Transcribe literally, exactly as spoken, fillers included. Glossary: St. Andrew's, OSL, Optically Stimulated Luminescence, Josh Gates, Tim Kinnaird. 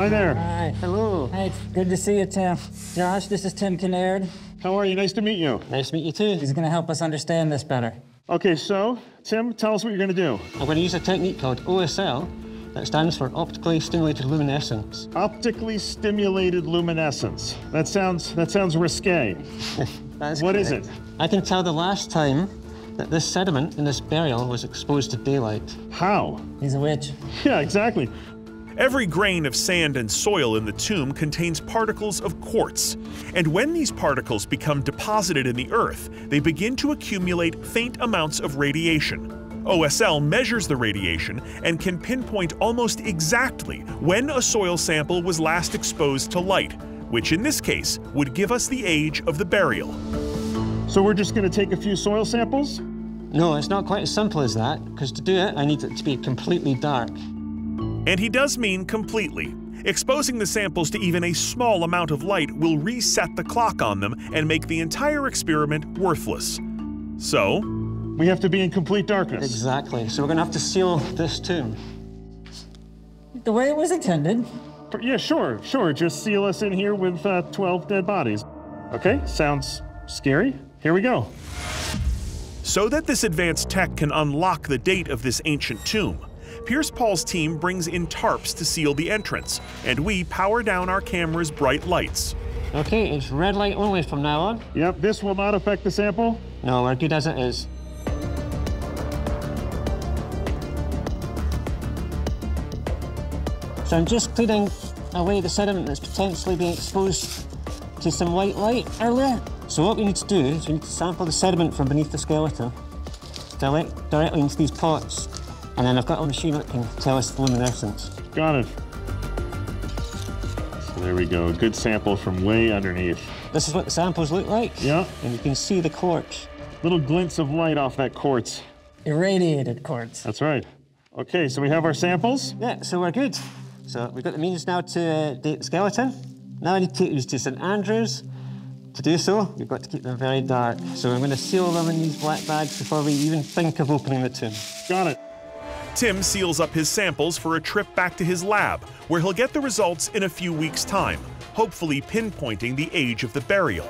Hi there. Hi. Hello. Hey, good to see you, Tim. Josh, this is Tim Kinnaird. How are you? Nice to meet you. Nice to meet you, too. He's going to help us understand this better. OK, so, Tim, tell us what you're going to do. I'm going to use a technique called O S L. That stands for Optically Stimulated Luminescence. Optically Stimulated Luminescence. That sounds, that sounds risque. That's what correct. Is it? I can tell the last time that this sediment in this burial was exposed to daylight. How? He's a witch. Yeah, exactly. Every grain of sand and soil in the tomb contains particles of quartz, and when these particles become deposited in the earth, they begin to accumulate faint amounts of radiation. O S L measures the radiation and can pinpoint almost exactly when a soil sample was last exposed to light, which in this case would give us the age of the burial. So we're just going to take a few soil samples? No, it's not quite as simple as that, because to do it, I need it to be completely dark. And he does mean completely. Exposing the samples to even a small amount of light will reset the clock on them and make the entire experiment worthless. So, we have to be in complete darkness. Exactly. So we're going to have to seal this tomb. The way it was intended. Yeah, sure, sure. Just seal us in here with uh, twelve dead bodies. Okay, sounds scary. Here we go. So that this advanced tech can unlock the date of this ancient tomb, Pierce Paul's team brings in tarps to seal the entrance, and we power down our camera's bright lights. Okay, it's red light only from now on. Yep, this will not affect the sample. No, we're good as it is. So I'm just cleaning away the sediment that's potentially been exposed to some white light earlier. So what we need to do is we need to sample the sediment from beneath the skeleton direct, directly into these pots. And then I've got a machine that can tell us the luminescence. Got it. So there we go, a good sample from way underneath. This is what the samples look like. Yeah. And you can see the quartz. Little glints of light off that quartz. Irradiated quartz. That's right. OK, so we have our samples? Yeah, so we're good. So we've got the means now to uh, date the skeleton. Now I need to take these to Saint Andrew's. To do so, we've got to keep them very dark. So I'm going to seal them in these black bags before we even think of opening the tomb. Got it. Tim seals up his samples for a trip back to his lab, where he'll get the results in a few weeks' time, hopefully pinpointing the age of the burial.